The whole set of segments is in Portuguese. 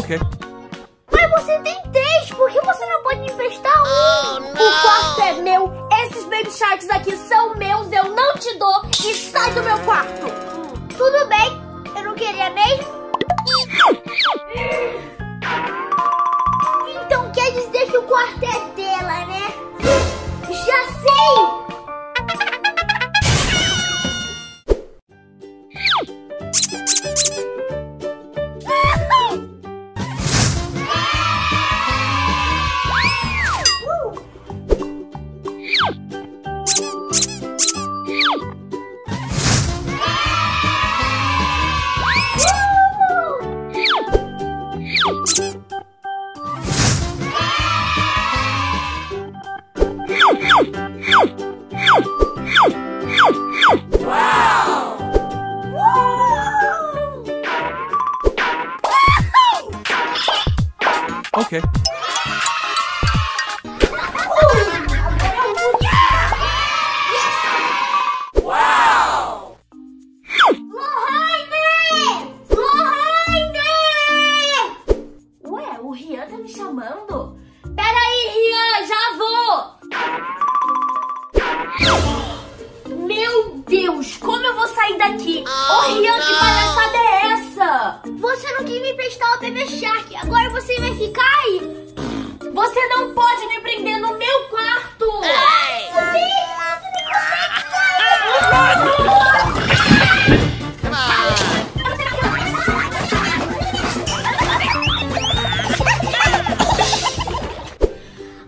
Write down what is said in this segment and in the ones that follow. Ok. Mas você tem 3, por que você não pode emprestar 1? Oh, não. O quarto é meu, esses baby sharks aqui são meus, eu não te dou e sai do meu quarto. Tudo bem, eu não queria mesmo. Então quer dizer que o quarto é dela, né? Já sei! Ok. Uau! LORRAYNE! LORRAYNE! Ué, o Rian tá me chamando? Peraí, Rian, já vou! Meu Deus, como eu vou sair daqui? Ô, Rian, que palhaçada é essa? Você não quis me emprestar o Baby Shark, agora você vai ficar aí? Você não pode me prender no meu quarto! Ai.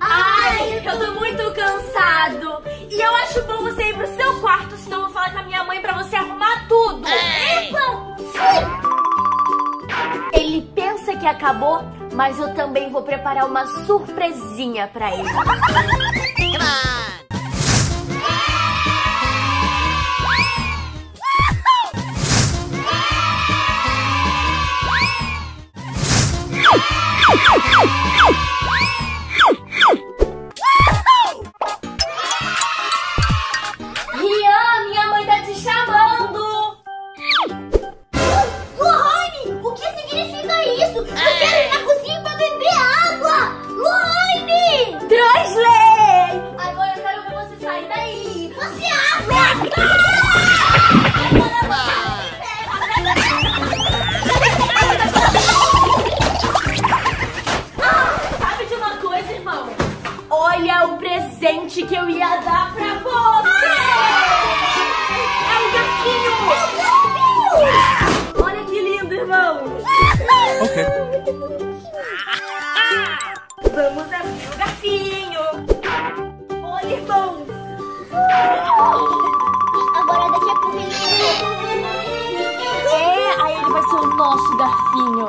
Ai, eu tô muito cansado! E eu acho bom você ir pro seu quarto, senão eu vou falar com a minha mãe pra você arrumar tudo! Ele pensa que acabou, mas eu também vou preparar uma surpresinha pra ele. Rian, minha mãe tá te chamando. LORRAYNE, o que significa isso? Eu quero ir na cozinha pra beber água. LORRAYNE, Drosley. Agora eu quero ver você sair daí. Você abre! Sabe de uma coisa, irmão? Olha o presente que eu ia dar pra você. É um gatinho. Olha que lindo, irmão. Ok. Vamos abrir o garfinho. Olha, irmão. Agora daqui a pouco ele é, aí ele vai ser o nosso garfinho.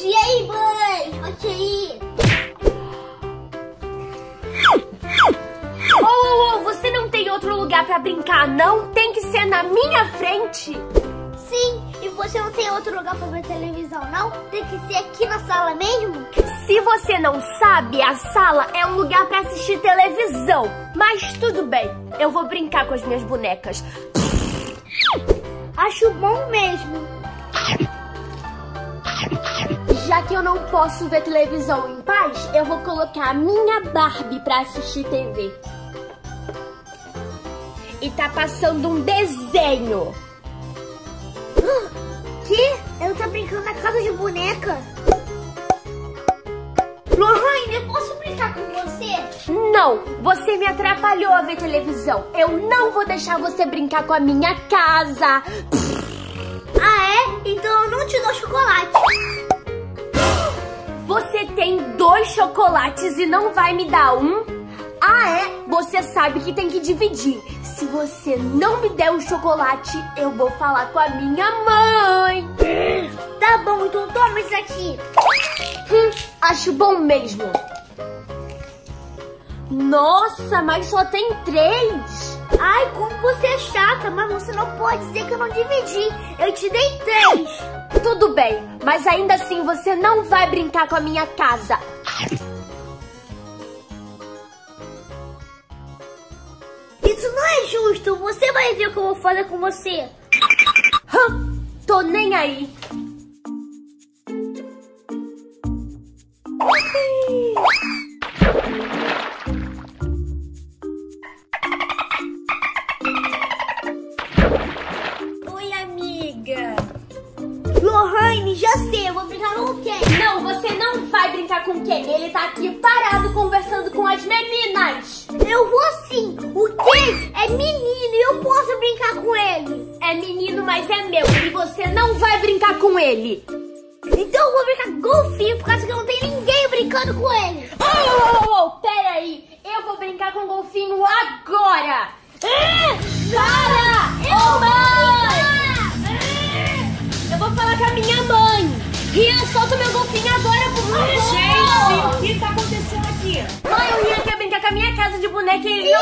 E aí, mãe? Pode ir? Oh, você não tem outro lugar pra brincar, não? Tem que ser na minha frente? Sim, e você não tem outro lugar pra ver televisão, não? Tem que ser aqui na sala mesmo? Se você não sabe, a sala é um lugar pra assistir televisão. Mas tudo bem, eu vou brincar com as minhas bonecas. Acho bom mesmo. Já que eu não posso ver televisão em paz, eu vou colocar a minha Barbie pra assistir TV. E tá passando um desenho. Que? Ela tá brincando na casa de boneca? LORRAYNE, eu posso brincar com você? Não, você me atrapalhou a ver televisão. Eu não vou deixar você brincar com a minha casa. Ah, é? Então eu não te dou chocolate. Você tem 2 chocolates e não vai me dar um? Ah, é? Você sabe que tem que dividir. Se você não me der um chocolate, eu vou falar com a minha mãe. Tá bom, então toma isso aqui. Acho bom mesmo. Nossa, mas só tem 3. Ai, como você é chata, mas você não pode dizer que eu não dividi. Eu te dei 3. Tudo bem, mas ainda assim você não vai brincar com a minha casa. Isso não é justo. Você vai ver o que eu vou fazer com você. Tô nem aí. Oi, amiga. Lorraine, já sei, eu vou brincar com quem? Não, você não vai brincar com quem? Ele tá aqui parado conversando com as meninas. Eu vou sim. O Ken é menino e eu posso brincar com ele. É menino, mas é meu. E você não vai brincar com ele. Então eu vou brincar golfinho, por causa que não tem ninguém brincando com ele. Pera aí, eu vou brincar com o golfinho agora. Cara, eu vou falar com a minha mãe. Rian, solta o meu golfinho agora, por favor. Gente, o que tá acontecendo aqui? Mãe, o Rian quer brincar com a minha casa de boneca e eu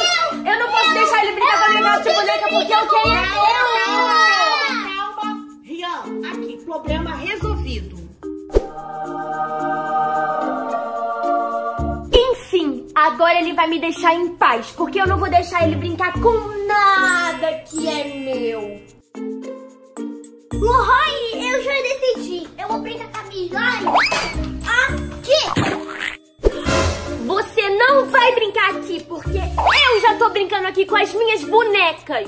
não posso deixar ele brincar com a minha casa de boneca porque eu quero Calma, Rian, aqui, problema resolvido. Enfim, agora ele vai me deixar em paz, porque eu não vou deixar ele brincar com nada que é meu. Lorraine, eu já decidi. Eu vou brincar com a Milani aqui. Você não vai brincar aqui, porque eu já tô brincando aqui com as minhas bonecas.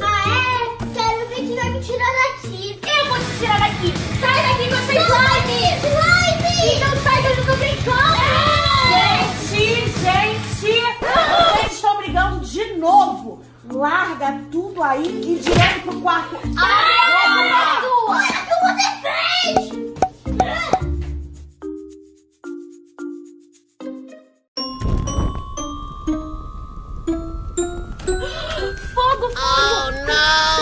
Ah, é? Quero ver quem vai me tirar daqui. Eu vou te tirar daqui. Sai daqui, você Slime! Então sai que eu já tô brincando. Gente, vocês estão brigando de novo. Larga tudo aí e direto pro quarto. Ai, olha o que você fez! Fogo, fogo! Oh, não!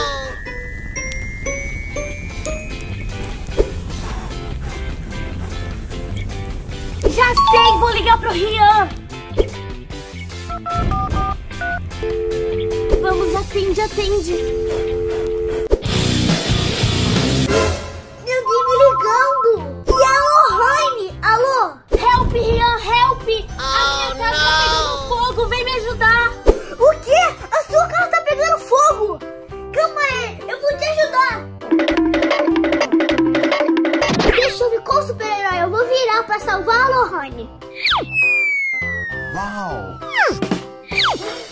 Já sei, vou ligar pro Rian. Vamos, atende. Ninguém me ligando. E a Lorraine? Alô? Help, Rian, help. A minha casa tá pegando fogo, vem me ajudar. O quê? A sua casa tá pegando fogo? Calma aí, eu vou te ajudar. Deixa eu ver qual super-herói eu vou virar pra salvar a Lorraine. Uau!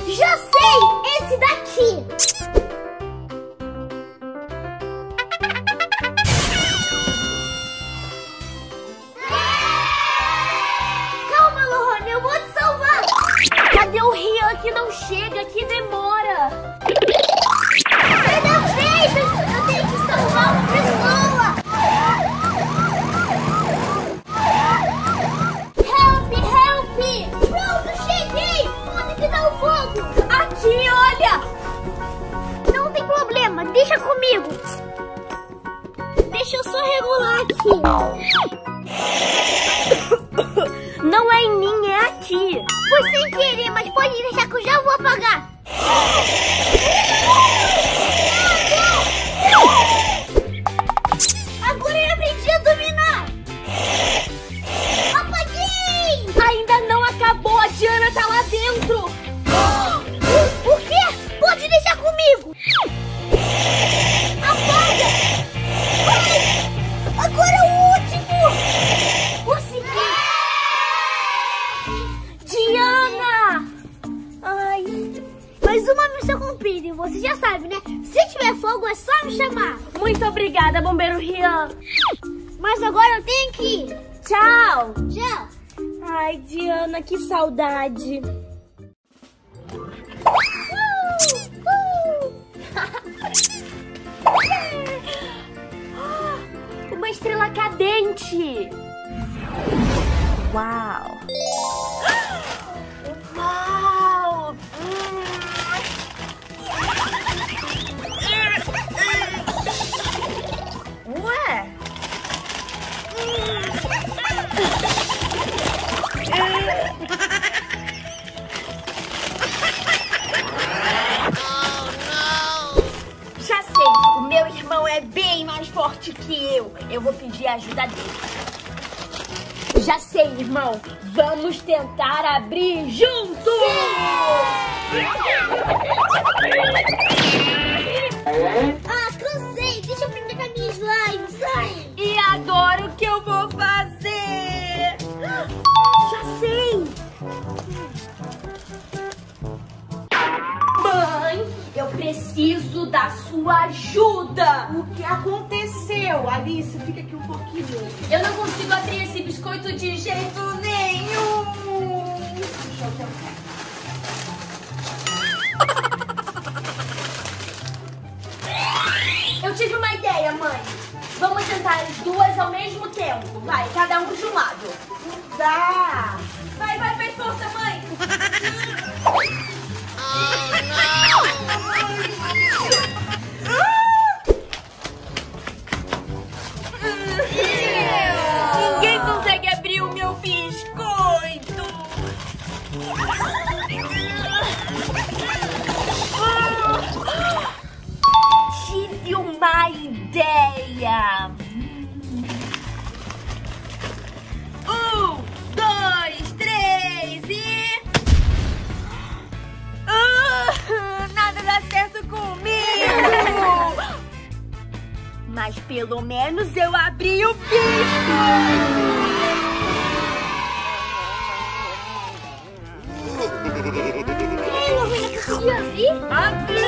Já sei! Esse daqui! Calma, Lorraine, eu vou te salvar! Cadê o Rian que não chega, que demora? Sai da frente! Eu tenho que salvar uma pessoa! Deixa comigo. Deixa eu só regular aqui. Não é em mim, é aqui. Foi sem querer, mas pode deixar que eu já vou apagar. Agora eu aprendi a dominar. Apaguei. Ainda não acabou, a Diana tá lá dentro. O quê? Pode deixar comigo. Agora é o último! Consegui! Diana! Ai! Mais uma missão cumprida, e você já sabe, né? Se tiver fogo, é só me chamar! Muito obrigada, bombeiro Rian! Mas agora eu tenho que ir! Tchau! Tchau! Ai, Diana, que saudade! Uma estrela cadente! Uau! Uau! Ué! eu vou pedir a ajuda dele. Já sei, irmão. Vamos tentar abrir juntos! Ah, cansei! Deixa eu brincar com a minha slime, sai! E agora o que eu vou fazer? Já sei! Mãe, eu preciso da sua ajuda! O que aconteceu? Alice, fica aqui um pouquinho. Eu não consigo abrir esse biscoito de jeito nenhum! Deixa eu tentar. Eu tive uma ideia, mãe. Vamos tentar as duas ao mesmo tempo. Vai, cada um de um lado. Não dá. Vai, vai, faz força, mãe. Ninguém consegue abrir o meu biscoito. Tive uma ideia. 1, 2, 3 e... nada dá certo comigo. Mas pelo menos eu abri o biscoito. Ei, mamãe, eu consegui abrir? Abri!